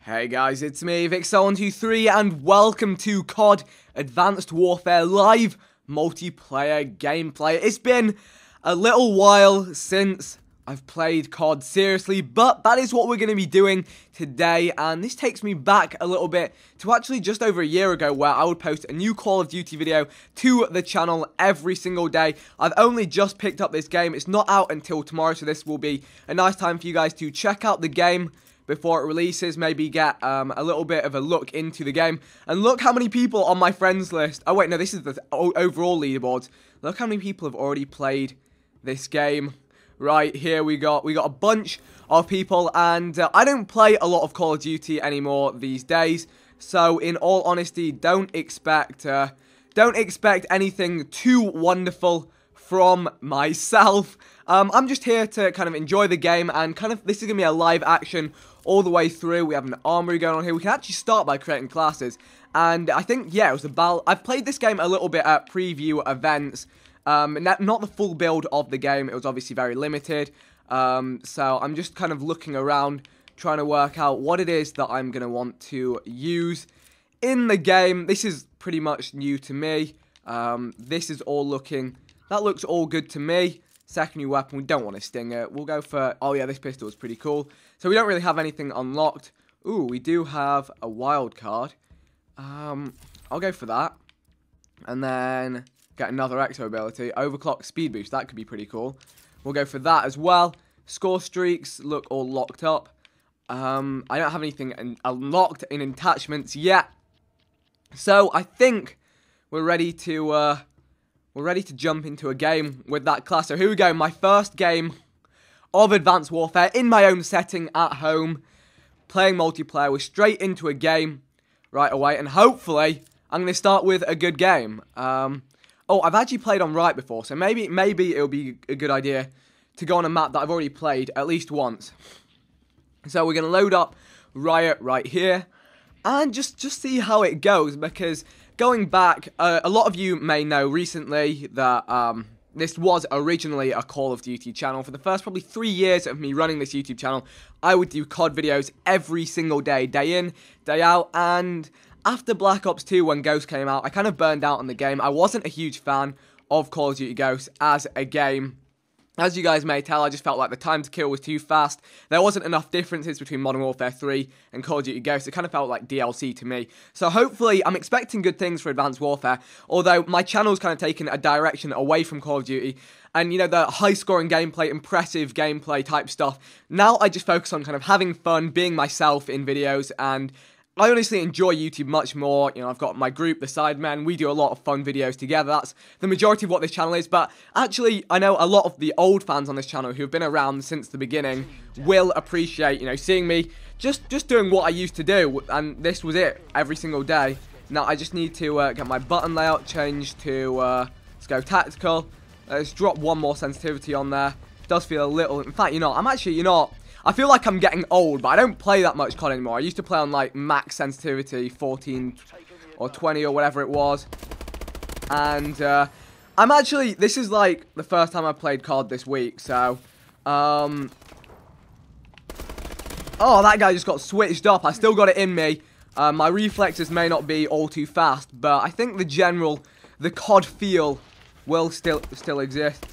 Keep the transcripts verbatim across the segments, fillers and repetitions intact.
Hey guys, it's me, Vikkstar one two three, and welcome to C O D Advanced Warfare Live Multiplayer Gameplay. It's been a little while since I've played C O D seriously, but that is what we're going to be doing today, and this takes me back a little bit to actually just over a year ago, where I would post a new Call of Duty video to the channel every single day. I've only just picked up this game. It's not out until tomorrow, so this will be a nice time for you guys to check out the game before it releases, maybe get um, a little bit of a look into the game. And look how many people on my friends list. Oh wait, no, this is the th overall leaderboard. Look how many people have already played this game. Right, here we got, we got a bunch of people, and uh, I don't play a lot of Call of Duty anymore these days. So in all honesty, don't expect, uh, don't expect anything too wonderful from myself. Um, I'm just here to kind of enjoy the game, and kind of, this is going to be a live action all the way through. We have an armory going on here. We can actually start by creating classes, and I think, yeah, it was the battle. I've played this game a little bit at preview events, um, not the full build of the game, it was obviously very limited, um, so I'm just kind of looking around, trying to work out what it is that I'm going to want to use in the game. This is pretty much new to me. um, this is all looking, that looks all good to me. Secondary weapon, we don't want a stinger. We'll go for, oh yeah, this pistol is pretty cool. So we don't really have anything unlocked. Ooh, we do have a wild card. Um, I'll go for that. And then get another exo ability. Overclock speed boost, that could be pretty cool. We'll go for that as well. Score streaks look all locked up. Um, I don't have anything un unlocked in attachments yet. So I think we're ready to... Uh, We're ready to jump into a game with that class. So here we go, my first game of Advanced Warfare in my own setting at home. Playing multiplayer, we're straight into a game right away. And hopefully, I'm going to start with a good game. Um, oh, I've actually played on Riot before, so maybe, maybe it'll be a good idea to go on a map that I've already played at least once. So we're going to load up Riot right here and just, just see how it goes, because... Going back, uh, a lot of you may know recently that um, this was originally a Call of Duty channel. For the first probably three years of me running this YouTube channel, I would do C O D videos every single day, day in, day out. And after Black Ops two, when Ghosts came out, I kind of burned out on the game. I wasn't a huge fan of Call of Duty Ghosts as a game. As you guys may tell, I just felt like the time to kill was too fast. There wasn't enough differences between Modern Warfare three and Call of Duty Ghosts. It kind of felt like D L C to me. So hopefully, I'm expecting good things for Advanced Warfare, although my channel's kind of taken a direction away from Call of Duty. And, you know, the high-scoring gameplay, impressive gameplay type stuff. Now I just focus on kind of having fun, being myself in videos, and... I honestly enjoy YouTube much more. You know, I've got my group, The Sidemen. We do a lot of fun videos together. That's the majority of what this channel is, but actually, I know a lot of the old fans on this channel who have been around since the beginning will appreciate, you know, seeing me just, just doing what I used to do, and this was it every single day. Now, I just need to uh, get my button layout changed to, uh, let's go tactical. Let's drop one more sensitivity on there. Does feel a little, in fact, you know, I'm actually, you know, I feel like I'm getting old, but I don't play that much C O D anymore. I used to play on, like, max sensitivity, fourteen or twenty or whatever it was. And, uh, I'm actually... This is, like, the first time I played C O D this week, so... Um... Oh, that guy just got switched up. I still got it in me. Uh, my reflexes may not be all too fast, but I think the general... The C O D feel will still, still exist.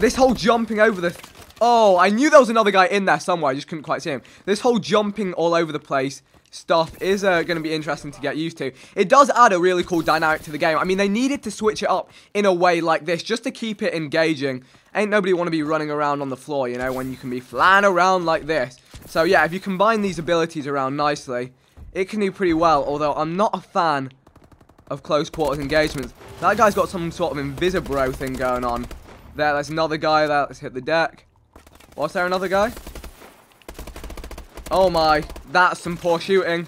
This whole jumping over the... Oh, I knew there was another guy in there somewhere. I just couldn't quite see him. This whole jumping all over the place stuff is uh, going to be interesting to get used to. It does add a really cool dynamic to the game. I mean, they needed to switch it up in a way like this just to keep it engaging. Ain't nobody want to be running around on the floor, you know, when you can be flying around like this. So, yeah, if you combine these abilities around nicely, it can do pretty well, although I'm not a fan of close quarters engagements. That guy's got some sort of Invisibro thing going on. There, there's another guy there. Let's hit the deck. Was there another guy? Oh my, that's some poor shooting.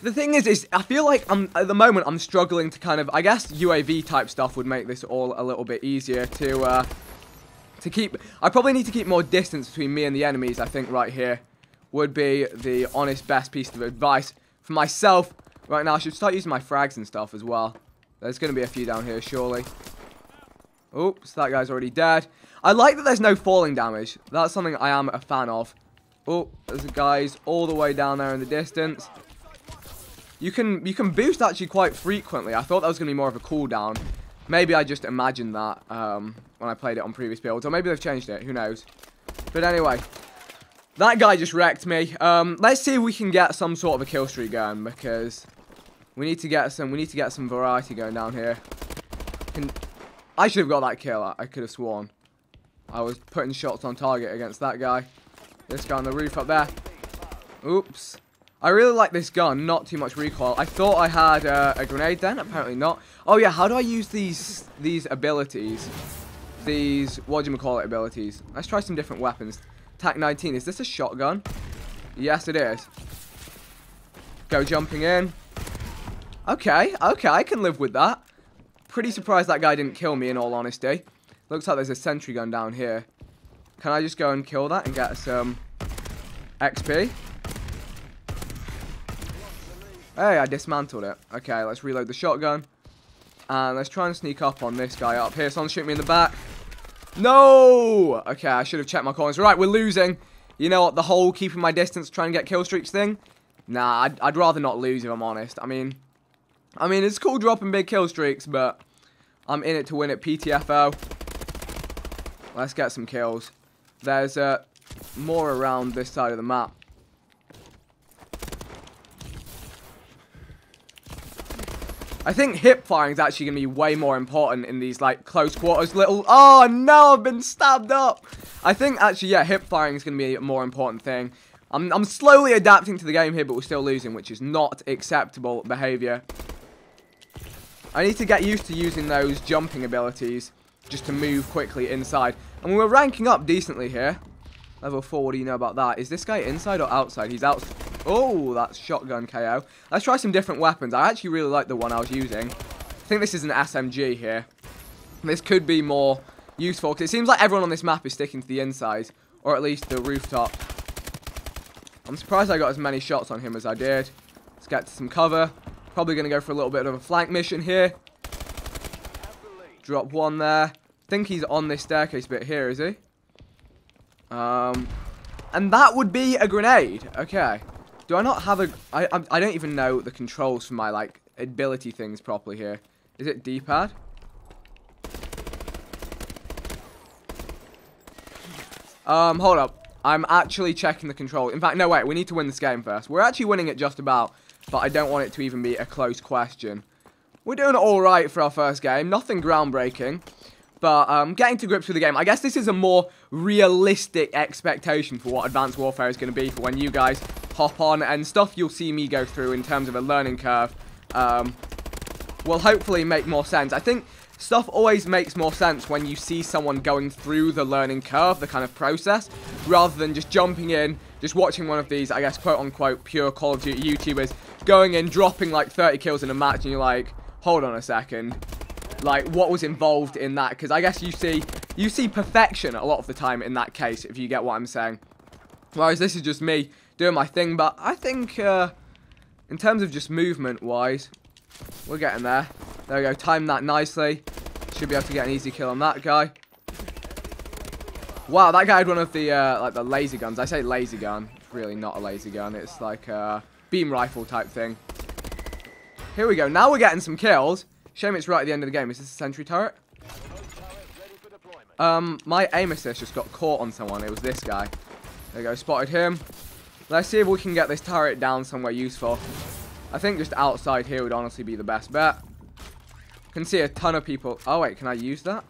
The thing is, is I feel like I'm at the moment I'm struggling to kind of, I guess U A V type stuff would make this all a little bit easier to uh, to keep. I probably need to keep more distance between me and the enemies. I think right here would be the honest best piece of advice for myself right now. I should start using my frags and stuff as well. There's going to be a few down here surely. Oops, that guy's already dead. I like that there's no falling damage. That's something I am a fan of. Oh, there's guys all the way down there in the distance. You can you can boost actually quite frequently. I thought that was going to be more of a cooldown. Maybe I just imagined that um, when I played it on previous builds. Or maybe they've changed it. Who knows? But anyway, that guy just wrecked me. Um, let's see if we can get some sort of a killstreak going, because we need to get some. We need to get some variety going down here. Can, I should have got that kill. I could have sworn I was putting shots on target against that guy. This guy on the roof up there. Oops. I really like this gun. Not too much recoil. I thought I had uh, a grenade then. Apparently not. Oh yeah. How do I use these these abilities? These what do you call it abilities? Let's try some different weapons. T A C nineteen. Is this a shotgun? Yes, it is. Go jumping in. Okay. Okay. I can live with that. Pretty surprised that guy didn't kill me, in all honesty. Looks like there's a sentry gun down here. Can I just go and kill that and get some X P? Hey, I dismantled it. Okay, let's reload the shotgun. And let's try and sneak up on this guy up here. Someone shoot me in the back. No! Okay, I should have checked my corners. Right, we're losing. You know what? The whole keeping my distance, trying to get kill streaks thing. Nah, I'd, I'd rather not lose, if I'm honest. I mean, I mean, it's cool dropping big kill streaks, but I'm in it to win it. P T F O. Let's get some kills. There's uh, more around this side of the map. I think hip firing is actually going to be way more important in these like close quarters little... Oh no, I've been stabbed up! I think actually, yeah, hip firing is going to be a more important thing. I'm, I'm slowly adapting to the game here, but we're still losing, which is not acceptable behavior. I need to get used to using those jumping abilities just to move quickly inside. And we're ranking up decently here. Level four, what do you know about that? Is this guy inside or outside? He's out. Oh, that's shotgun K O. Let's try some different weapons. I actually really like the one I was using. I think this is an S M G here. This could be more useful, because it seems like everyone on this map is sticking to the inside, or at least the rooftop. I'm surprised I got as many shots on him as I did. Let's get to some cover. Probably going to go for a little bit of a flank mission here. Drop one there. I think he's on this staircase bit here, is he? Um, and that would be a grenade. Okay. Do I not have a... I, I, I don't even know the controls for my, like, ability things properly here. Is it D pad? Um, hold up. I'm actually checking the control. In fact, no, wait. We need to win this game first. We're actually winning it just about, but I don't want it to even be a close question. We're doing all right for our first game. Nothing groundbreaking. But um, getting to grips with the game, I guess this is a more realistic expectation for what Advanced Warfare is going to be for when you guys hop on, and stuff you'll see me go through in terms of a learning curve um, will hopefully make more sense. I think stuff always makes more sense when you see someone going through the learning curve, the kind of process, rather than just jumping in, just watching one of these, I guess, quote-unquote, pure Call of Duty YouTubers going in, dropping like thirty kills in a match, and you're like, hold on a second. Like, what was involved in that? Because I guess you see you see perfection a lot of the time in that case, if you get what I'm saying. Whereas this is just me doing my thing, but I think uh, in terms of just movement-wise, we're getting there. There we go, timed that nicely. Should be able to get an easy kill on that guy. Wow, that guy had one of the uh, like the laser guns. I say laser gun. It's really not a laser gun. It's like a beam rifle type thing. Here we go. Now we're getting some kills. Shame it's right at the end of the game. Is this a sentry turret? Um, my aim assist just got caught on someone. It was this guy. There we go. Spotted him. Let's see if we can get this turret down somewhere useful. I think just outside here would honestly be the best bet. Can see a ton of people. Oh, wait. Can I use that?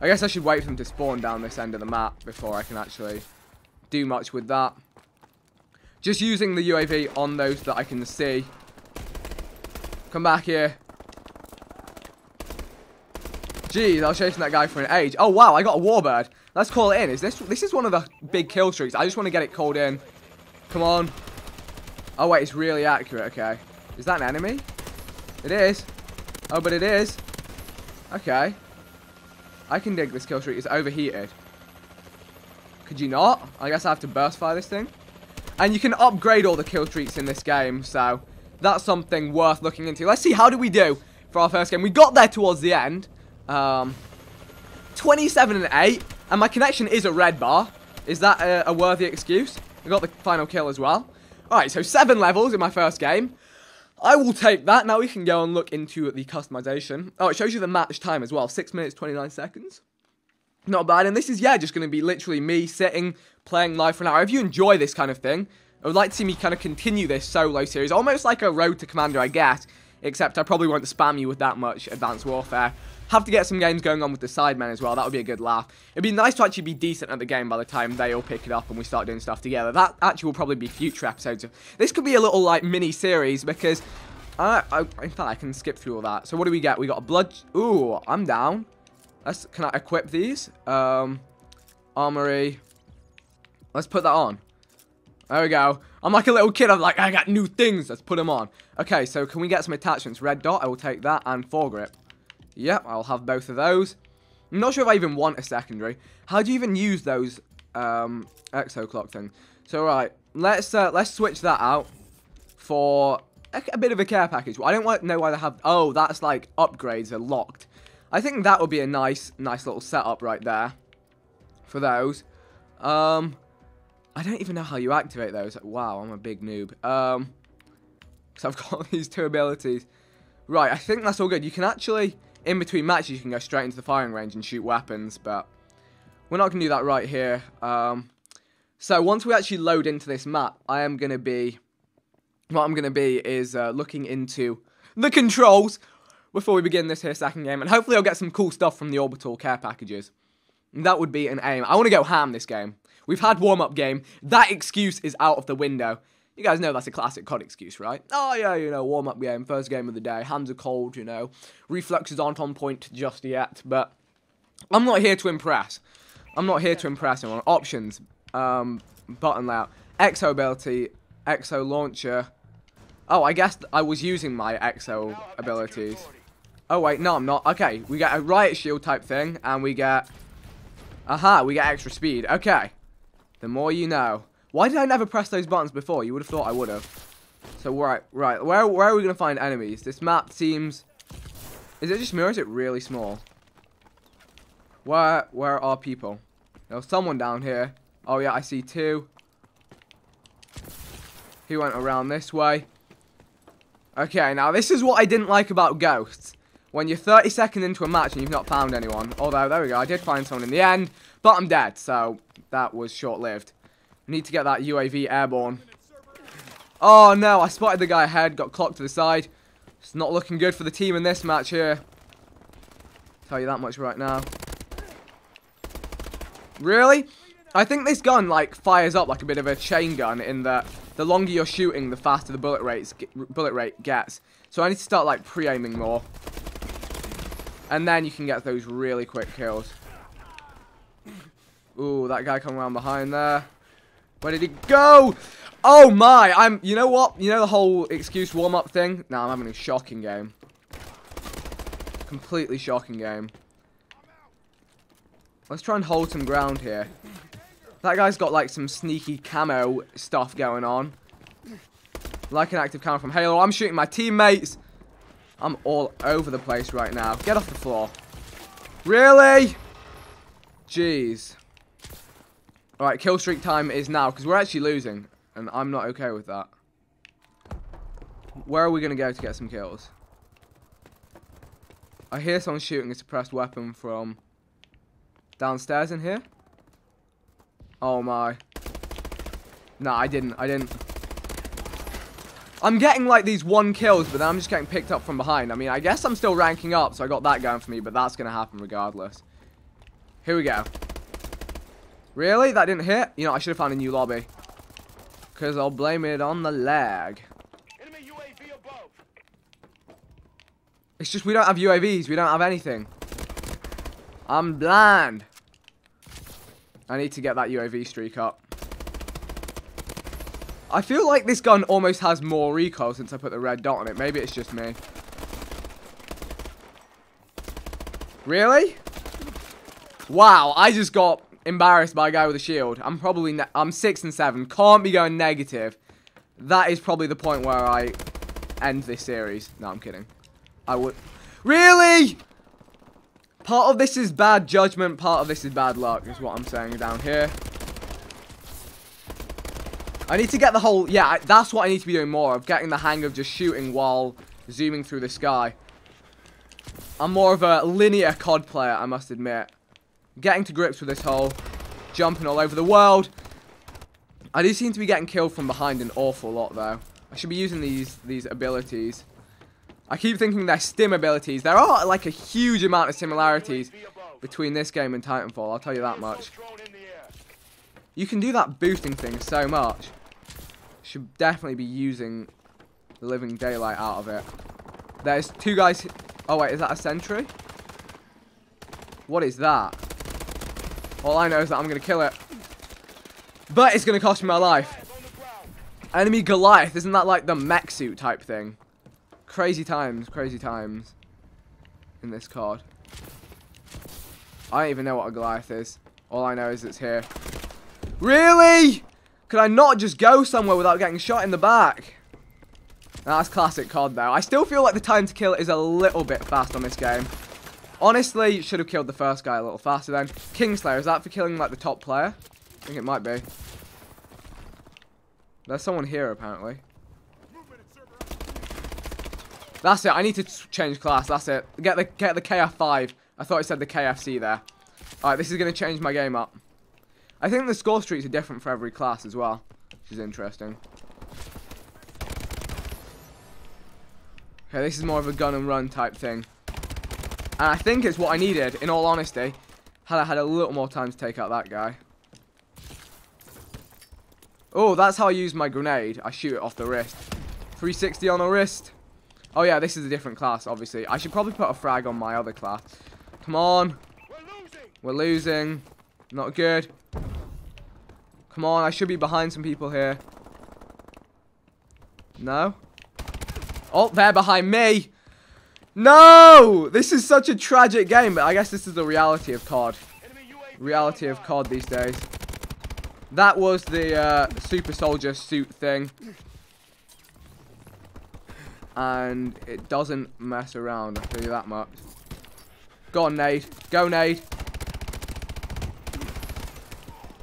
I guess I should wait for them to spawn down this end of the map before I can actually do much with that. Just using the U A V on those that I can see. Come back here. Jeez, I was chasing that guy for an age. Oh, wow, I got a warbird. Let's call it in. Is this this is one of the big kill streaks. I just want to get it called in. Come on. Oh, wait, it's really accurate. Okay. Is that an enemy? It is. Oh, but it is. Okay. I can dig this kill streak. It's overheated. Could you not? I guess I have to burst fire this thing. And you can upgrade all the kill streaks in this game, so that's something worth looking into. Let's see, how do we do for our first game? We got there towards the end. Um, twenty-seven and eight, and my connection is a red bar. Is that a, a worthy excuse? I got the final kill as well. Alright, so seven levels in my first game. I will take that. Now we can go and look into the customization. Oh, it shows you the match time as well. six minutes, twenty-nine seconds. Not bad. And this is, yeah, just going to be literally me sitting, playing live for an hour. If you enjoy this kind of thing, I would like to see me kind of continue this solo series. Almost like a Road to Commander, I guess. Except I probably won't spam you with that much Advanced Warfare. Have to get some games going on with the Sidemen as well. That would be a good laugh. It'd be nice to actually be decent at the game by the time they all pick it up and we start doing stuff together. That actually will probably be future episodes. This could be a little, like, mini-series because... I, I, in fact, I can skip through all that. So what do we get? We got a blood... Ooh, I'm down. Let's, can I equip these? Um, armory. Let's put that on. There we go. I'm like a little kid. I'm like, I got new things. Let's put them on. Okay, so can we get some attachments? Red dot, I will take that, and foregrip. Yep, I'll have both of those. I'm not sure if I even want a secondary. How do you even use those um, exo clock things? So, right, let's uh, let's switch that out for a, a bit of a care package. I don't know why they have... Oh, that's like upgrades are locked. I think that would be a nice, nice little setup right there for those. Um, I don't even know how you activate those. Wow, I'm a big noob. Um, so I've got these two abilities. Right, I think that's all good. You can actually... In between matches, you can go straight into the firing range and shoot weapons, but we're not going to do that right here. Um, so once we actually load into this map, I am going to be, what I'm going to be is uh, looking into the controls before we begin this here second game, and hopefully I'll get some cool stuff from the orbital care packages. And that would be an aim. I want to go ham this game. We've had warm-up game. That excuse is out of the window. You guys know that's a classic C O D excuse, right? Oh, yeah, you know, warm-up game, first game of the day, hands are cold, you know, reflexes aren't on point just yet, but I'm not here to impress. I'm not here to impress anyone. Options, um, button layout, exo ability, exo launcher. Oh, I guess I was using my exo abilities. Oh, wait, no, I'm not. Okay, we get a riot shield type thing, and we get... Aha, we get extra speed. Okay, the more you know. Why did I never press those buttons before? You would have thought I would have. So, right, right. Where, where are we going to find enemies? This map seems... Is it just me or is it really small? Where, where are people? There's someone down here. Oh, yeah, I see two. He went around this way. Okay, now, this is what I didn't like about Ghosts. When you're thirty seconds into a match and you've not found anyone. Although, there we go. I did find someone in the end. But I'm dead, so that was short-lived. Need to get that U A V airborne. Oh no, I spotted the guy ahead, got clocked to the side. It's not looking good for the team in this match here. Tell you that much right now. Really? I think this gun like fires up like a bit of a chain gun in that the longer you're shooting, the faster the bullet rates bullet rate gets. So I need to start like pre-aiming more. And then you can get those really quick kills. Ooh, that guy coming around behind there. Where did he go? Oh my, I'm, you know what? You know the whole excuse warm-up thing? Nah, I'm having a shocking game. Completely shocking game. Let's try and hold some ground here. That guy's got like some sneaky camo stuff going on. Like an active camo from Halo. I'm shooting my teammates. I'm all over the place right now. Get off the floor. Really? Jeez. Alright, kill streak time is now, because we're actually losing, and I'm not okay with that. Where are we going to go to get some kills? I hear someone shooting a suppressed weapon from downstairs in here. Oh my. Nah, I didn't, I didn't. I'm getting like these one kills, but then I'm just getting picked up from behind. I mean, I guess I'm still ranking up, so I got that going for me, but that's going to happen regardless. Here we go. Really? That didn't hit? You know, I should have found a new lobby. Because I'll blame it on the lag. Enemy U A V above. It's just we don't have U A Vs. We don't have anything. I'm blind. I need to get that U A V streak up. I feel like this gun almost has more recoil since I put the red dot on it. Maybe it's just me. Really? Wow, I just got... embarrassed by a guy with a shield. I'm probably ne I'm six and seven. Can't be going negative. That is probably the point where I end this series. No, I'm kidding. I would really. Part of this is bad judgment, part of this is bad luck, is what I'm saying down here. I need to get the whole... Yeah, that's what I need to be doing more of, getting the hang of just shooting while zooming through the sky. I'm more of a linear C O D player, I must admit. Getting to grips with this whole jumping all over the world. I do seem to be getting killed from behind an awful lot, though. I should be using these these abilities. I keep thinking they're stim abilities. There are, like, a huge amount of similarities between this game and Titanfall, I'll tell you that much. You can do that boosting thing so much. Should definitely be using the living daylight out of it. There's two guys... Oh, wait, is that a sentry? What is that? All I know is that I'm going to kill it. But it's going to cost me my life. Enemy Goliath. Isn't that like the mech suit type thing? Crazy times, crazy times in this card. I don't even know what a Goliath is. All I know is it's here. Really? Could I not just go somewhere without getting shot in the back? Now, that's classic C O D, though. I still feel like the time to kill is a little bit fast on this game. Honestly, should have killed the first guy a little faster then. Kingslayer, is that for killing, like, the top player? I think it might be. There's someone here, apparently. That's it. I need to change class. That's it. Get the get the K F five. I thought it said the K F C there. All right, this is going to change my game up. I think the score streaks are different for every class as well, which is interesting. Okay, this is more of a gun and run type thing. And I think it's what I needed, in all honesty, had I had a little more time to take out that guy. Oh, that's how I use my grenade. I shoot it off the wrist. three sixty on the wrist. Oh, yeah, this is a different class, obviously. I should probably put a frag on my other class. Come on. We're losing. We're losing. Not good. Come on, I should be behind some people here. No? Oh, they're behind me. No! This is such a tragic game, but I guess this is the reality of C O D. Reality of C O D these days. That was the uh, super soldier suit thing. And it doesn't mess around, I'll tell you that much. Go on, nade. Go, nade.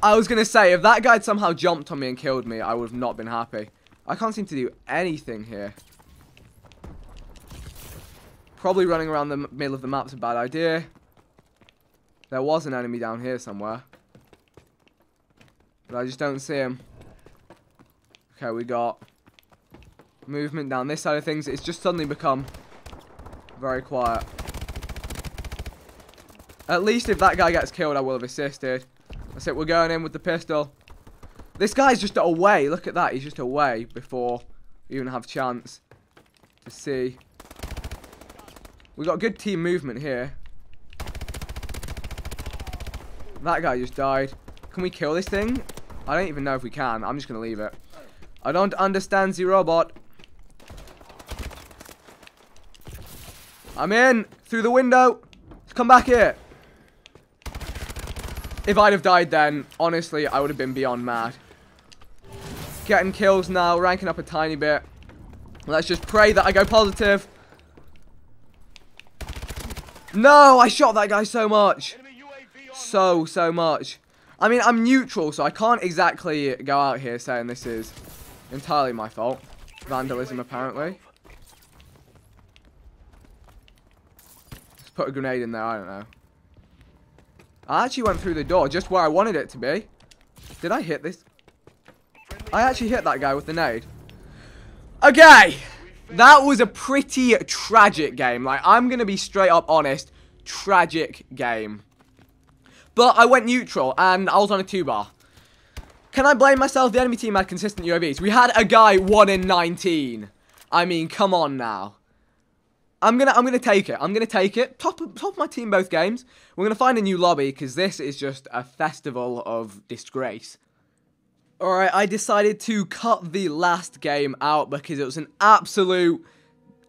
I was going to say, if that guy had somehow jumped on me and killed me, I would have not been happy. I can't seem to do anything here. Probably running around the middle of the map's a bad idea. There was an enemy down here somewhere. But I just don't see him. Okay, we got movement down this side of things. It's just suddenly become very quiet. At least if that guy gets killed, I will have assisted. That's it, we're going in with the pistol. This guy's just away. Look at that. He's just away before we even have a chance to see. We got good team movement here. That guy just died. Can we kill this thing? I don't even know if we can. I'm just going to leave it. I don't understand the robot. I'm in. Through the window. Come back here. If I'd have died then, honestly, I would have been beyond mad. Getting kills now, ranking up a tiny bit. Let's just pray that I go positive. No, I shot that guy so much. So, so much. I mean, I'm neutral, so I can't exactly go out here saying this is entirely my fault. Vandalism, apparently. Let's put a grenade in there, I don't know. I actually went through the door just where I wanted it to be. Did I hit this? I actually hit that guy with the nade. Okay. That was a pretty tragic game. Like, I'm going to be straight up honest. Tragic game. But I went neutral, and I was on a two-bar. Can I blame myself? The enemy team had consistent U A Vs. We had a guy one in nineteen. I mean, come on now. I'm gonna, I'm gonna take it. I'm gonna take it. Top, top of my team both games. We're gonna find a new lobby because this is just a festival of disgrace. All right, I decided to cut the last game out because it was an absolute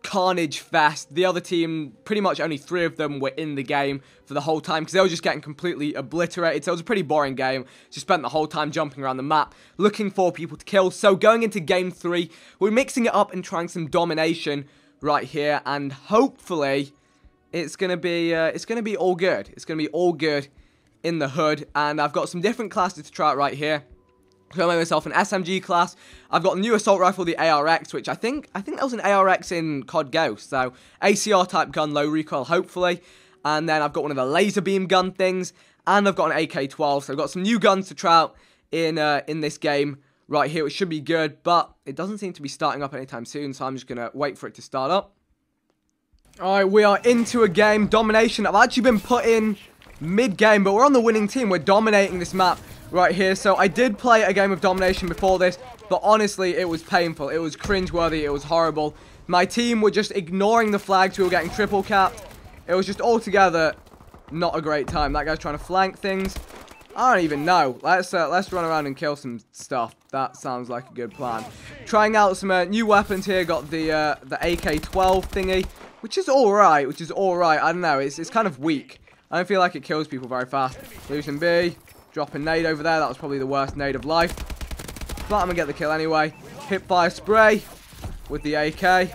carnage fest. The other team, pretty much only three of them were in the game for the whole time because they were just getting completely obliterated. So it was a pretty boring game. Just spent the whole time jumping around the map, looking for people to kill. So going into game three, we're mixing it up and trying some domination right here, and hopefully it's gonna be uh, it's gonna be all good. It's gonna be all good in the hood, and I've got some different classes to try out right here. So I made myself an S M G class. I've got a new assault rifle, the A R X, which I think I think that was an A R X in C O D Ghosts. So A C R type gun, low recoil, hopefully. And then I've got one of the laser beam gun things, and I've got an A K twelve. So I've got some new guns to try out in uh, in this game right here, which should be good. But it doesn't seem to be starting up anytime soon, so I'm just gonna wait for it to start up. All right, we are into a game. Domination. I've actually been put in mid-game, but we're on the winning team. We're dominating this map right here. So I did play a game of Domination before this, but honestly, it was painful. It was cringeworthy. It was horrible. My team were just ignoring the flags. We were getting triple capped. It was just altogether not a great time. That guy's trying to flank things. I don't even know. Let's uh, let's run around and kill some stuff. That sounds like a good plan. Trying out some uh, new weapons here. Got the uh, the A K twelve thingy, which is all right. Which is all right. I don't know. It's it's kind of weak. I don't feel like it kills people very fast. Losing B. Drop a nade over there. That was probably the worst nade of life. Flat him and get the kill anyway. Hip fire spray with the A K.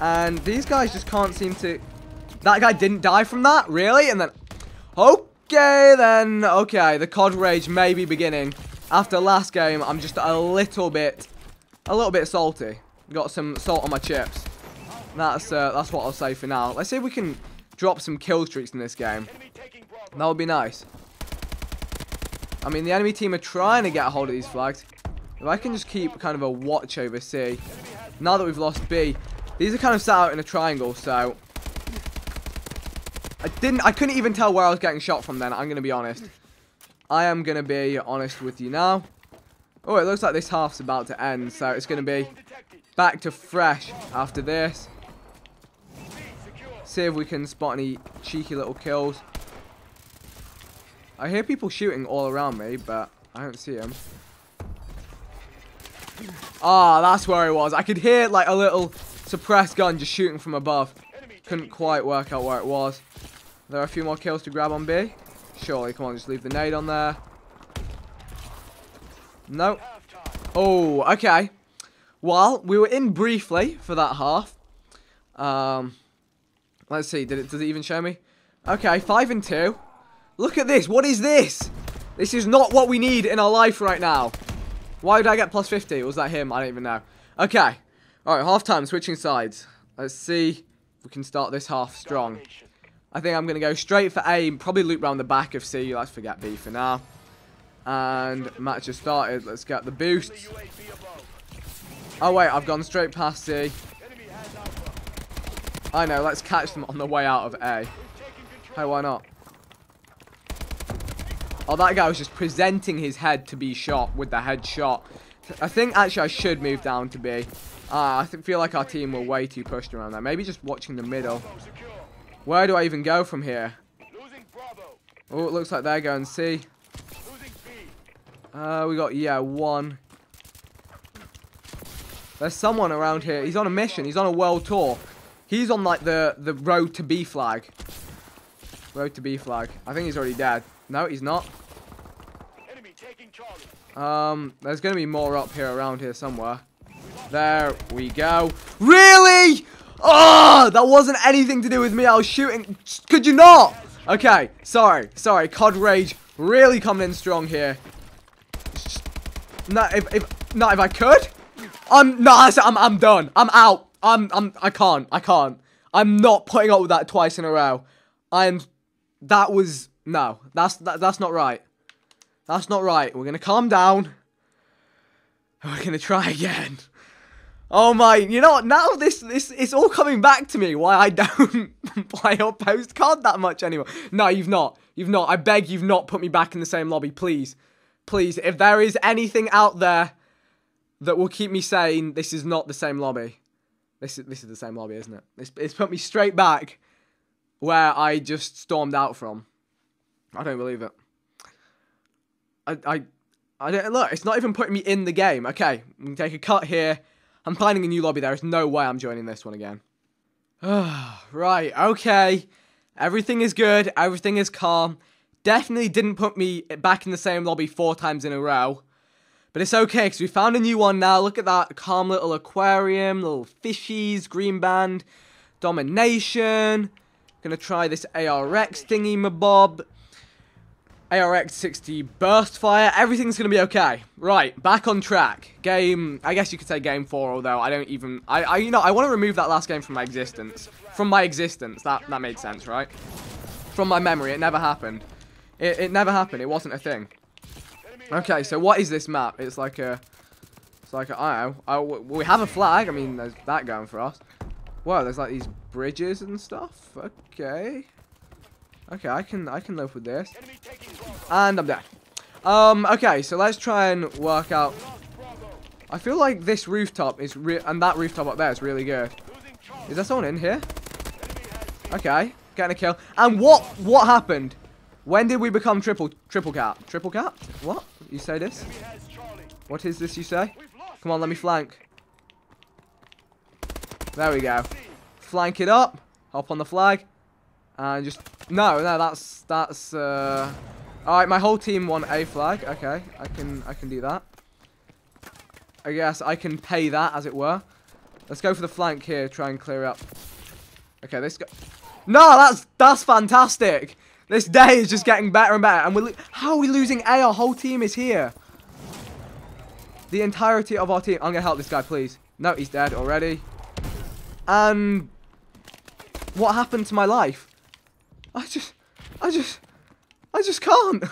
And these guys just can't seem to... That guy didn't die from that? Really? And then... Okay, then. Okay, the C O D rage may be beginning. After last game, I'm just a little bit... A little bit salty. Got some salt on my chips. That's, uh, that's what I'll say for now. Let's see if we can drop some kill streaks in this game. That would be nice. I mean, the enemy team are trying to get a hold of these flags. If I can just keep kind of a watch over C. Now that we've lost B, these are kind of set out in a triangle, so... I didn't... I couldn't even tell where I was getting shot from then, I'm going to be honest. I am going to be honest with you now. Oh, it looks like this half's about to end, so it's going to be back to fresh after this. See if we can spot any cheeky little kills. I hear people shooting all around me, but I don't see them. Ah, that's where it was. I could hear like a little suppressed gun just shooting from above. Couldn't quite work out where it was. There are a few more kills to grab on B. Surely, come on, just leave the nade on there. No. Oh, okay. Well, we were in briefly for that half. Um, let's see. Did it? Does it even show me? Okay, five and two. Look at this. What is this? This is not what we need in our life right now. Why did I get plus fifty? Was that him? I don't even know. Okay. All right. Half time. Switching sides. Let's see if we can start this half strong. I think I'm going to go straight for A. Probably loop round the back of C. Let's forget B for now. And match has started. Let's get the boost. Oh, wait. I've gone straight past C. I know. Let's catch them on the way out of A. Hey, why not? Oh, that guy was just presenting his head to be shot with the headshot. I think, actually, I should move down to B. Uh, I feel like our team were way too pushed around there. Maybe just watching the middle. Where do I even go from here? Oh, it looks like they're going C. Uh, we got, yeah, one. There's someone around here. He's on a mission. He's on a world tour. He's on, like, the, the road to B flag. Road to B flag. I think he's already dead. No, he's not. Um, there's going to be more up here around here somewhere. There we go. Really? Oh, that wasn't anything to do with me. I was shooting. Could you not? Okay, sorry. Sorry, C O D rage really coming in strong here. Not if, if, not if I could. I'm, no, I'm, I'm done. I'm out. I'm, I'm, I can't. I can't. I'm not putting up with that twice in a row. I'm, that was... No, that's that, that's not right. That's not right. We're going to calm down. We're going to try again. Oh my, you know what? Now this this it's all coming back to me why I don't play or post C O D that much anymore. No, you've not. You've not. I beg you've not put me back in the same lobby, please. Please, if there is anything out there that will keep me sane, this is not the same lobby. This is this is the same lobby, isn't it? It's it's put me straight back where I just stormed out from. I don't believe it. I, I, I don't, look, it's not even putting me in the game. Okay, we can take a cut here. I'm finding a new lobby. There is no way I'm joining this one again. Right, okay. Everything is good. Everything is calm. Definitely didn't put me back in the same lobby four times in a row. But it's okay, because we found a new one now. Look at that calm little aquarium, little fishies, green band, domination. Gonna try this A R X thingy mabob. A R X sixty burst fire. Everything's gonna be okay. Right, back on track. Game, I guess you could say game four, although I don't even, I, I you know, I want to remove that last game from my existence. From my existence, that, that made sense, right? From my memory, it never happened. It, it never happened, it wasn't a thing. Okay, so what is this map? It's like a, it's like a, I don't know, I, we have a flag, I mean, there's that going for us. Whoa, there's like these bridges and stuff, okay. Okay, I can I can live with this. And I'm dead. Um, okay, so let's try and work out. I feel like this rooftop is re and that rooftop up there is really good. Is there someone in here? Okay, getting a kill. And what what happened? When did we become triple triple cap? Triple cap? What? You say this? What is this you say? Come on, let me flank. There we go. Flank it up. Hop on the flag. And just no, no, that's that's. Uh... All right, my whole team won a flag. Okay, I can I can do that. I guess I can pay that, as it were. Let's go for the flank here. Try and clear up. Okay, this go. No, that's that's fantastic. This day is just getting better and better. And we're how are we losing A? Our whole team is here. The entirety of our team. I'm gonna help this guy, please. No, he's dead already. And what happened to my life? I just, I just, I just can't.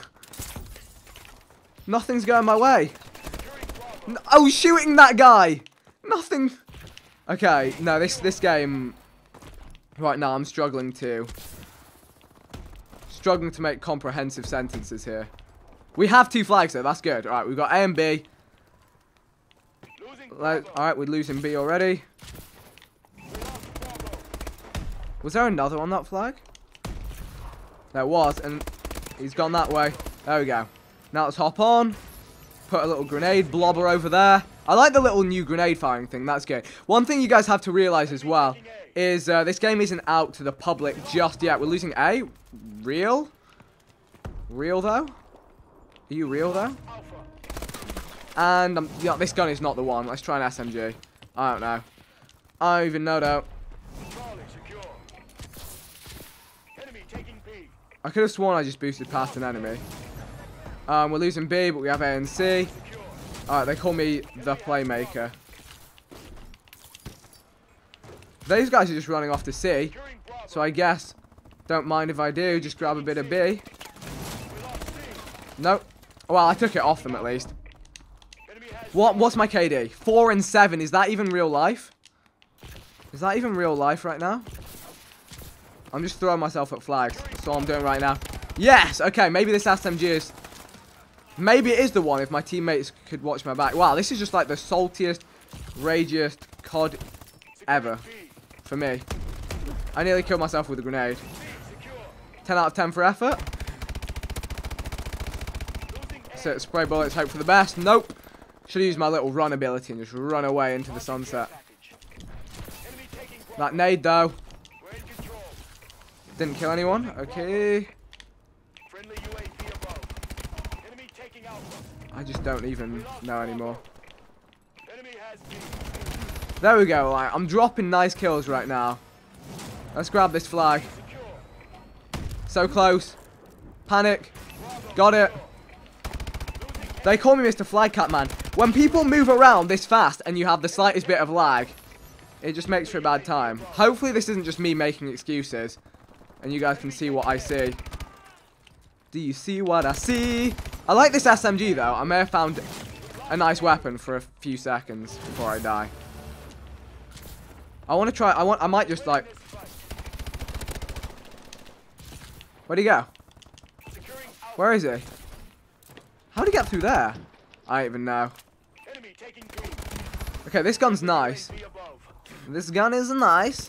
Nothing's going my way. No, I was shooting that guy. Nothing. Okay, no, this this game. Right now, I'm struggling to, struggling to make comprehensive sentences here. We have two flags though. That's good. All right, we've got A and B. Let, all right, we're losing B already. Was there another on that flag? There was, and he's gone that way. There we go. Now let's hop on. Put a little grenade blobber over there. I like the little new grenade firing thing. That's good. One thing you guys have to realize as well is uh, this game isn't out to the public just yet. We're losing A. Real? Real, though? Are you real, though? And um, yeah, this gun is not the one. Let's try an S M G. I don't know. I don't even know, though. I could have sworn I just boosted past an enemy. Um, we're losing B, but we have A and C. Alright, they call me the playmaker. These guys are just running off to C. So I guess, don't mind if I do, just grab a bit of B. Nope. Well, I took it off them at least. What? What's my K D? four and seven. Is that even real life? Is that even real life right now? I'm just throwing myself at flags. That's all I'm doing right now. Yes! Okay, maybe this S M G is... Maybe it is the one if my teammates could watch my back. Wow, this is just like the saltiest, ragiest C O D ever. For me. I nearly killed myself with a grenade. ten out of ten for effort. So spray bullets, hope for the best. Nope. Should have used my little run ability and just run away into the sunset. That nade though. Didn't kill anyone. Okay. I just don't even know anymore. There we go. Like, I'm dropping nice kills right now. Let's grab this flag. So close. Panic. Got it. They call me Mister Flag Cat Man. When people move around this fast and you have the slightest bit of lag, it just makes for a bad time. Hopefully this isn't just me making excuses. And you guys can see what I see. Do you see what I see? I like this S M G though. I may have found a nice weapon for a few seconds before I die. I want to try. I want. I might just like. Where'd he go? Where is he? How'd he get through there? I don't even know. Okay, this gun's nice. This gun is nice.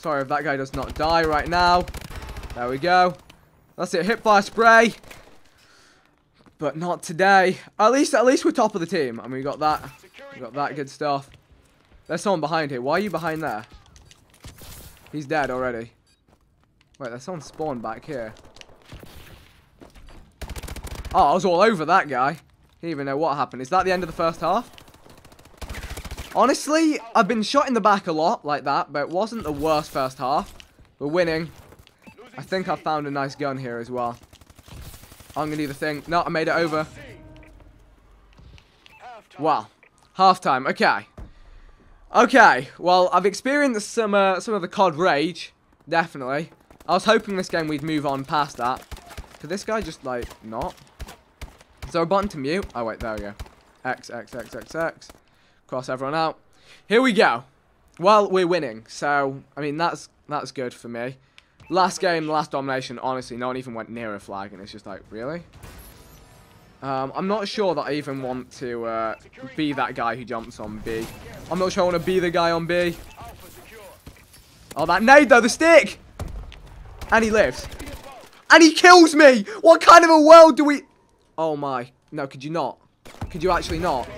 Sorry if that guy does not die right now. There we go. That's it. Hipfire spray. But not today. At least, at least we're top of the team. I mean, we got that. We got that good stuff. There's someone behind here. Why are you behind there? He's dead already. Wait, there's someone spawned back here. Oh, I was all over that guy. Didn't even know what happened. Is that the end of the first half? Honestly, I've been shot in the back a lot like that, but it wasn't the worst first half. We're winning. I think I found a nice gun here as well. I'm going to do the thing. No, I made it over. Wow. Half-time. Okay. Okay. Well, I've experienced some uh, some of the C O D rage. Definitely. I was hoping this game we'd move on past that. Could this guy just, like, not? Is there a button to mute? Oh, wait. There we go. X, X, X, X, X. Cross everyone out. Here we go. Well, we're winning. So, I mean, that's that's good for me. Last game, last domination. Honestly, no one even went near a flag. And it's just like, really? Um, I'm not sure that I even want to uh, be that guy who jumps on B. I'm not sure I want to be the guy on B. Oh, that nade though, the stick! And he lives. And he kills me! What kind of a world do we... Oh my. No, could you not? Could you actually not?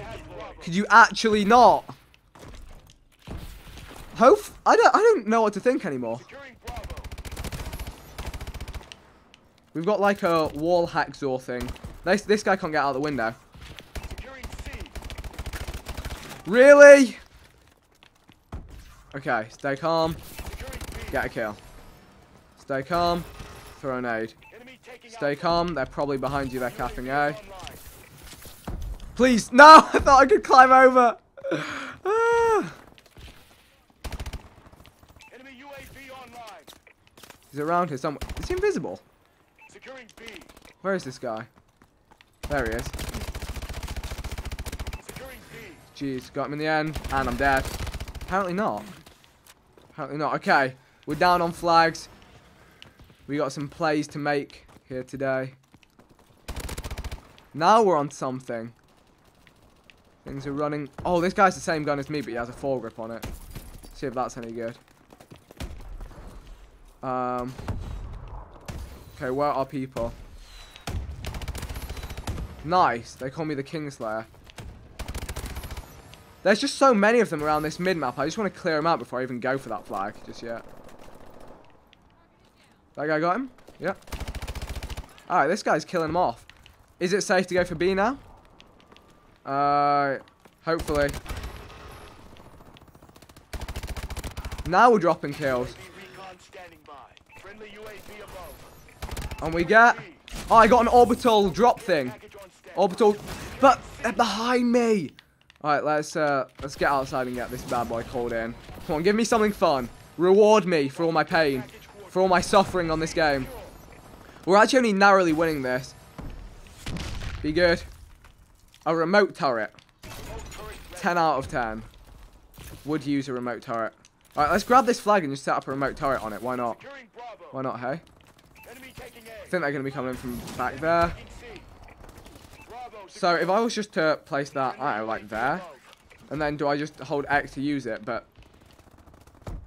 Could you actually not? Hope... I don't, I don't know what to think anymore. We've got like a wall hacksaw thing. This, this guy can't get out of the window. Really? Okay, stay calm. Get a kill. Stay calm. Throw an aid. Stay calm. They're probably behind you. They're capping A. Please. No! I thought I could climb over. Ah. He's around here somewhere. Is he invisible? Where is this guy? There he is. Jeez, got him in the end. And I'm dead. Apparently not. Apparently not. Okay, we're down on flags. We got some plays to make here today. Now we're on something. Things are running. Oh, this guy's the same gun as me, but he has a foregrip on it. See if that's any good. Um. Okay, where are people? Nice. They call me the Kingslayer. There's just so many of them around this mid-map. I just want to clear them out before I even go for that flag just yet. That guy got him? Yep. Alright, this guy's killing them off. Is it safe to go for B now? Uh, hopefully. Now we're dropping kills. And we get... Oh, I got an orbital drop thing. Orbital... But they're behind me. Alright, let's uh, let's get outside and get this bad boy called in. Come on, give me something fun. Reward me for all my pain. For all my suffering on this game. We're actually only narrowly winning this. Be good. A remote turret. ten out of ten. Would use a remote turret. Alright, let's grab this flag and just set up a remote turret on it. Why not? Why not, hey? I think they're going to be coming in from back there. So if I was just to place that, I don't know, like there. And then do I just hold X to use it, but...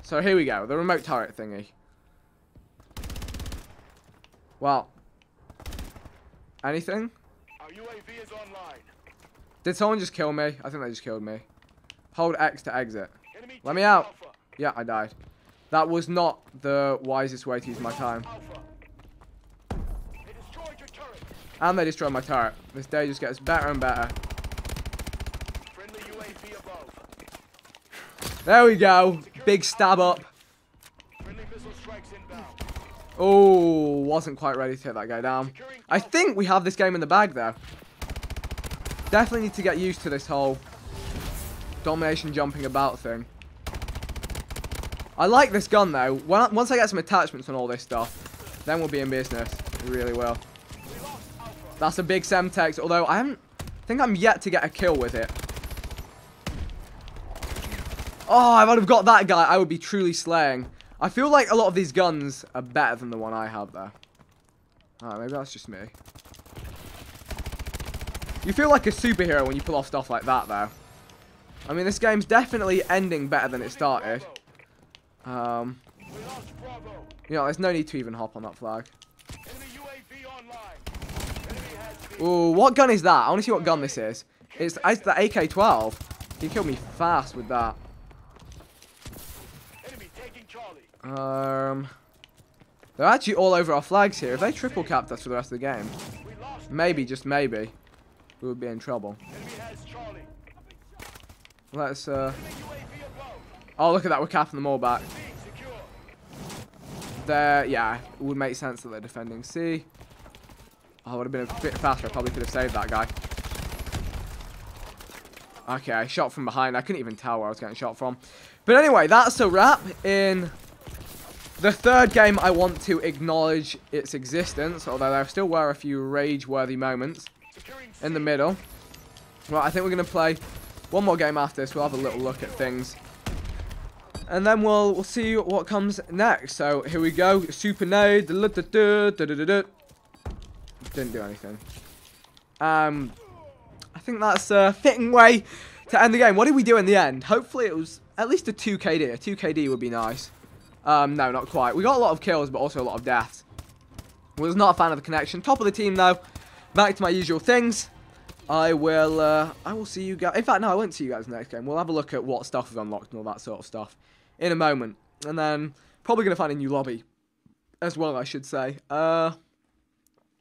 So here we go, the remote turret thingy. Well. Anything? Did someone just kill me? I think they just killed me. Hold X to exit. Let me out. Yeah, I died. That was not the wisest way to use my time. And they destroy my turret. This day just gets better and better. Friendly U A V above. There we go. Big stab up. Oh, wasn't quite ready to hit that guy down. I think we have this game in the bag, though. Definitely need to get used to this whole domination jumping about thing. I like this gun, though. Once I get some attachments on all this stuff, then we'll be in business. We really will. That's a big Semtex, although I haven't... I think I'm yet to get a kill with it. Oh, if I'd have got that guy, I would be truly slaying. I feel like a lot of these guns are better than the one I have there. Alright, maybe that's just me. You feel like a superhero when you pull off stuff like that, though. I mean, this game's definitely ending better than it started. Um, you know, there's no need to even hop on that flag. Ooh, what gun is that? I want to see what gun this is. It's, it's the A K twelve. He killed me fast with that. Um, they're actually all over our flags here. If they triple capped us for the rest of the game, maybe, just maybe, we would be in trouble. Let's, uh... oh, look at that. We're capping them all back. There, yeah. It would make sense that they're defending C. I would have been a bit faster. I probably could have saved that guy. Okay, I shot from behind. I couldn't even tell where I was getting shot from. But anyway, that's a wrap in the third game. I want to acknowledge its existence, although there still were a few rage-worthy moments in the middle. Well, I think we're going to play one more game after this. We'll have a little look at things. And then we'll, we'll see what comes next. So, here we go. Super nade. Didn't do anything. Um... I think that's a fitting way to end the game. What did we do in the end? Hopefully it was at least a two K D. A two K D would be nice. Um, no, not quite. We got a lot of kills, but also a lot of deaths. Was not a fan of the connection. Top of the team, though. Back to my usual things. I will uh, I will see you guys. In fact, no, I won't see you guys in the next game. We'll have a look at what stuff is unlocked and all that sort of stuff in a moment. And then probably going to find a new lobby as well, I should say. Uh,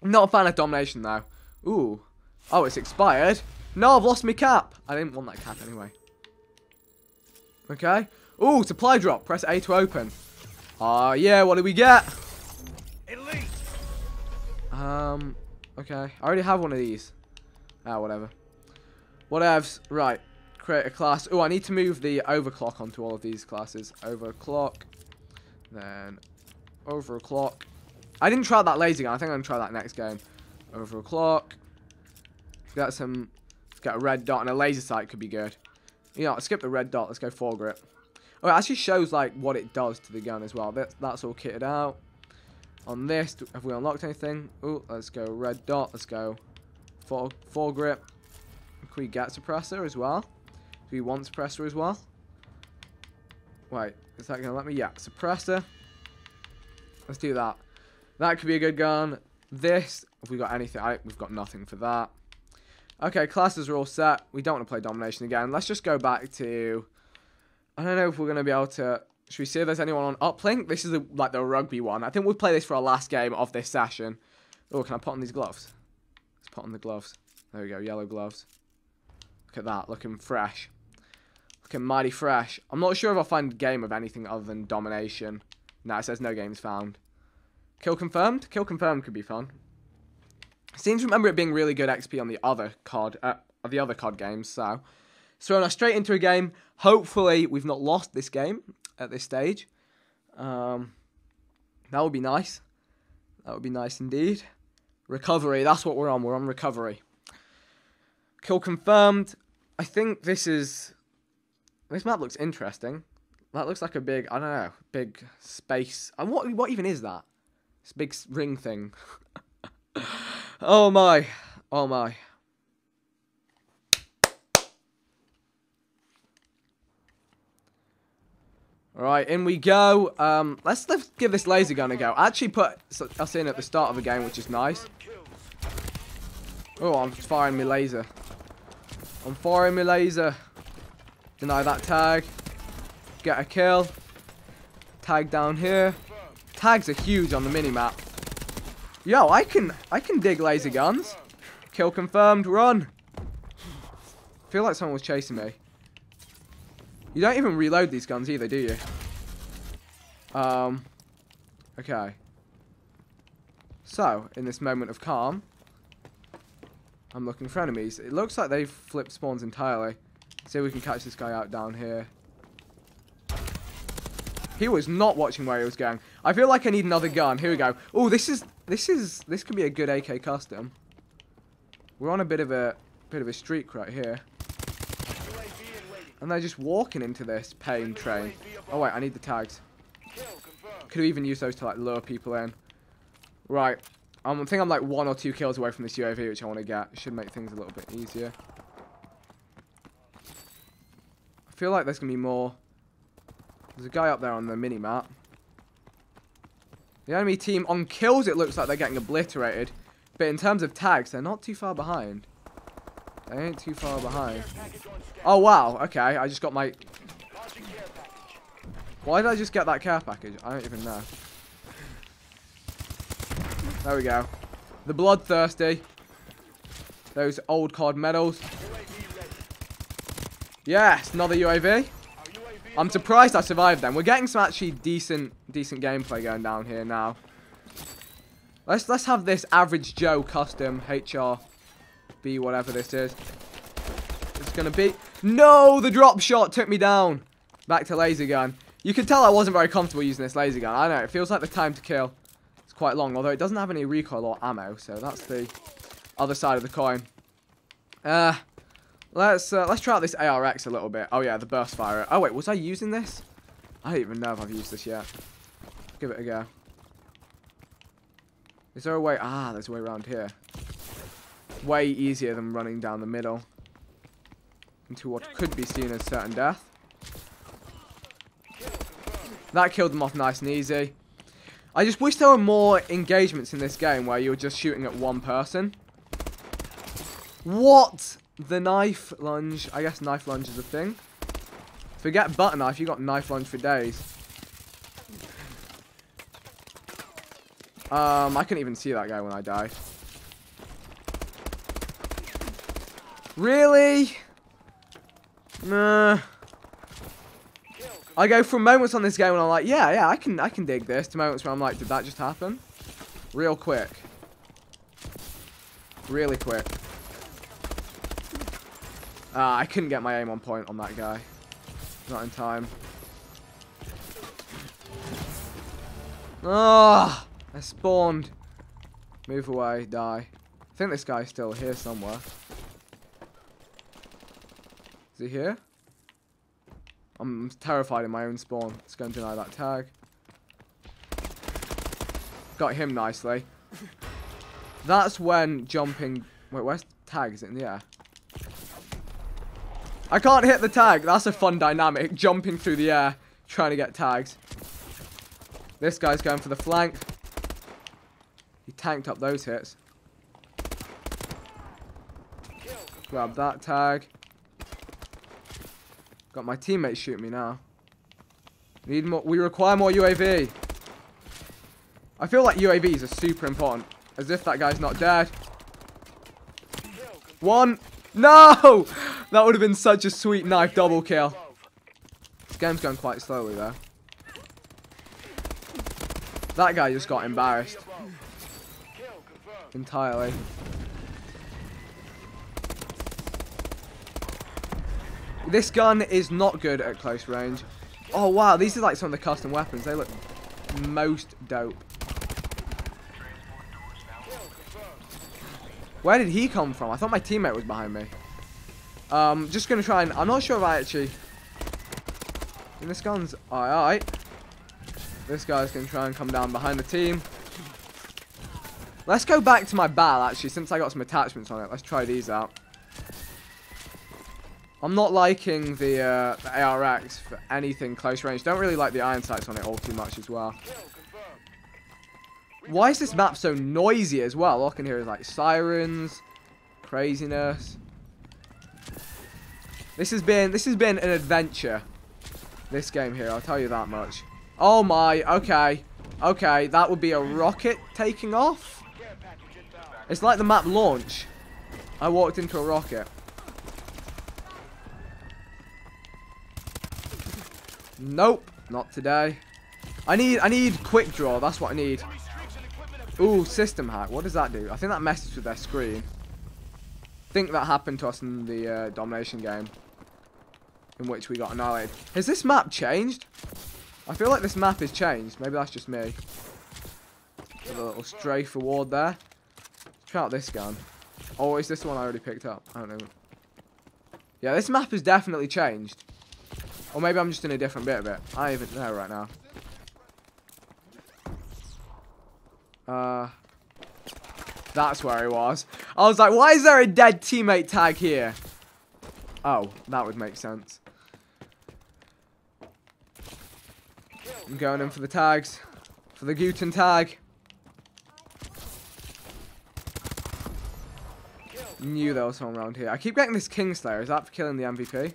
not a fan of domination, though. Ooh. Oh, it's expired. No, I've lost my cap. I didn't want that cap anyway. Okay. Ooh, supply drop. Press A to open. Ah, uh, yeah, what do we get? Elite. Um, okay. I already have one of these. Ah, whatever. Whatevs. Right. Create a class. Ooh, I need to move the overclock onto all of these classes. Overclock. Then overclock. I didn't try that lazy gun. I think I'm going to try that next game. Overclock. Got some, got a red dot and a laser sight could be good. You know, skip the red dot. Let's go foregrip. Oh, it actually shows like what it does to the gun as well. That, that's all kitted out. On this, have we unlocked anything? Oh, let's go red dot. Let's go fore foregrip. Can we get suppressor as well? Do we want suppressor as well? Wait, is that gonna let me? Yeah, suppressor. Let's do that. That could be a good gun. This, have we got anything? I, we've got nothing for that. Okay, classes are all set. We don't want to play domination again. Let's just go back to... I don't know if we're going to be able to... Should we see if there's anyone on uplink? This is a, like the rugby one. I think we'll play this for our last game of this session. Oh, can I put on these gloves? Let's put on the gloves. There we go, yellow gloves. Look at that, looking fresh. Looking mighty fresh. I'm not sure if I'll find a game of anything other than domination. No, it says no games found. Kill confirmed? Kill confirmed could be fun. Seems to remember it being really good X P on the other C O D, uh, the other C O D games, so throwing us straight into a game. Hopefully, we've not lost this game at this stage. Um, that would be nice. That would be nice indeed. Recovery, that's what we're on. We're on recovery. Kill confirmed. I think this is... This map looks interesting. That looks like a big, I don't know, big space. And what, what even is that? This big ring thing. Oh my, oh my. Alright, in we go. Um, let's, let's give this laser gun a go. I actually put us in at the start of the game, which is nice. Oh, I'm firing my laser. I'm firing my laser. Deny that tag. Get a kill. Tag down here. Tags are huge on the minimap. Yo, I can I can dig laser guns. Kill confirmed, run. Feel like someone was chasing me. You don't even reload these guns either, do you? Um Okay. So, in this moment of calm, I'm looking for enemies. It looks like they've flipped spawns entirely. See if we can catch this guy out down here. He was not watching where he was going. I feel like I need another gun. Here we go. Oh, this is this is this could be a good A K custom. We're on a bit of a bit of a streak right here. And they're just walking into this pain train. Oh wait, I need the tags. Could have even used those to like lure people in. Right. Um, I think I'm like one or two kills away from this U A V, which I want to get. It should make things a little bit easier. I feel like there's gonna be more. There's a guy up there on the mini-map. The enemy team on kills, it looks like they're getting obliterated. But in terms of tags, they're not too far behind. They ain't too far behind. Oh, wow. Okay, I just got my... Why did I just get that care package? I don't even know. There we go. The bloodthirsty. Those old C O D medals. Yes, another U A V. I'm surprised I survived them. We're getting some actually decent decent gameplay going down here now. Let's let's have this average Joe custom H R B whatever this is. It's gonna be no, the drop shot took me down. Back to laser gun. You can tell I wasn't very comfortable using this laser gun. I know, it feels like the time to kill. It's quite long, although it doesn't have any recoil or ammo, so that's the other side of the coin. Uh, let's uh, let's try out this A R X a little bit. Oh yeah, the burst fire. Oh wait, was I using this? I don't even know if I've used this yet. Give it a go. Is there a way? Ah, there's a way around here. Way easier than running down the middle into what could be seen as certain death. That killed them off nice and easy. I just wish there were more engagements in this game where you were just shooting at one person. What? The knife lunge. I guess knife lunge is a thing. Forget butter knife, you got knife lunge for days. Um, I couldn't even see that guy when I died. Really? Nah. I go from moments on this game when I'm like, yeah, yeah, I can, I can dig this, to moments where I'm like, did that just happen? Real quick. Really quick. Ah, I couldn't get my aim on point on that guy. Not in time. Ah, I spawned. Move away, die. I think this guy's still here somewhere. Is he here? I'm terrified in my own spawn. It's going to deny that tag. Got him nicely. That's when jumping... Wait, where's tag? Is it in the air? I can't hit the tag. That's a fun dynamic. Jumping through the air, trying to get tags. This guy's going for the flank. He tanked up those hits. Grab that tag. Got my teammates shoot me now. Need more. We require more U A V. I feel like U A Vs are super important. As if that guy's not dead. One. No! That would have been such a sweet knife double kill. This game's going quite slowly though. That guy just got embarrassed. Entirely. This gun is not good at close range. Oh wow, these are like some of the custom weapons. They look most dope. Where did he come from? I thought my teammate was behind me. Um, just gonna try and... I'm not sure if I actually... And this gun's... Alright, alright. This guy's gonna try and come down behind the team. Let's go back to my barrel actually, since I got some attachments on it. Let's try these out. I'm not liking the, uh, the A R X for anything close range. Don't really like the iron sights on it all too much as well. Why is this map so noisy as well? All I can hear is like sirens, craziness. This has been this has been an adventure. This game here, I'll tell you that much. Oh my, okay, okay, that would be a rocket taking off. It's like the map launch. I walked into a rocket. Nope, not today. I need I need quick draw, that's what I need. Ooh, system hack. What does that do? I think that messes with their screen. I think that happened to us in the uh, domination game in which we got annihilated. Has this map changed? I feel like this map has changed. Maybe that's just me. Got a little strafe award there. Try out this gun. Oh, is this one I already picked up? I don't know. Yeah, this map has definitely changed. Or maybe I'm just in a different bit of it. I ain't even there right now. Uh, that's where he was. I was like, why is there a dead teammate tag here? Oh, that would make sense. I'm going in for the tags. For the Guten tag. Knew there was someone around here. I keep getting this Kingslayer. Is that for killing the M V P?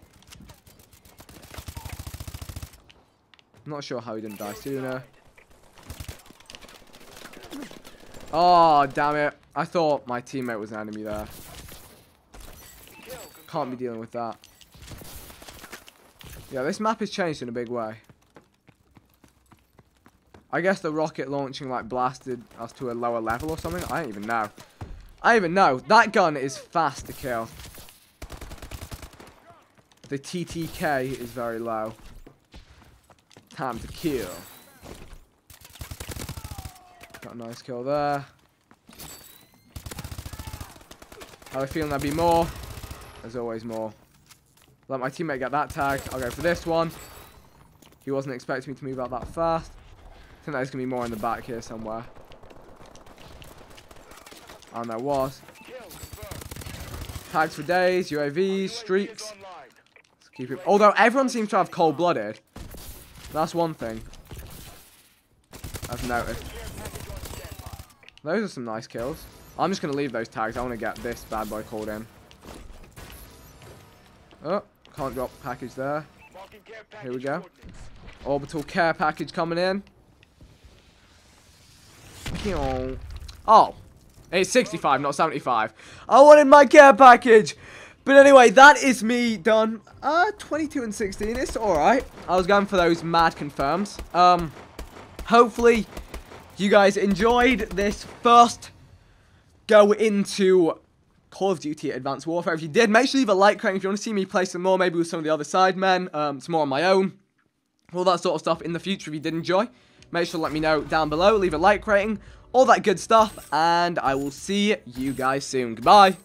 Not sure how he didn't die sooner. Oh, damn it. I thought my teammate was an enemy there. Can't be dealing with that. Yeah, this map has changed in a big way. I guess the rocket launching like blasted us to a lower level or something. I don't even know. I don't even know. That gun is fast to kill. The T T K is very low. Time to kill. Got a nice kill there. I have a feeling there'll be more. There's always more. Let my teammate get that tag. I'll go for this one. He wasn't expecting me to move out that fast. I think there's going to be more in the back here somewhere. And there was. Tags for days, U A Vs, streaks. Let's keep him. Although everyone seems to have cold-blooded. That's one thing I've noticed. Those are some nice kills. I'm just going to leave those tags. I want to get this bad boy called in. Oh, can't drop package there. Here we go. Orbital care package coming in. Oh, it's sixty-five, not seventy-five. I wanted my care package. But anyway, that is me done. Uh, twenty-two and sixteen. It's all right. I was going for those mad confirms. Um, hopefully you guys enjoyed this first go into Call of Duty Advanced Warfare. If you did, make sure you leave a like, crank. If you want to see me play some more, maybe with some of the other Sidemen, um, some more on my own, all that sort of stuff in the future. If you did enjoy, make sure to let me know down below, leave a like, rating, all that good stuff, and I will see you guys soon. Goodbye.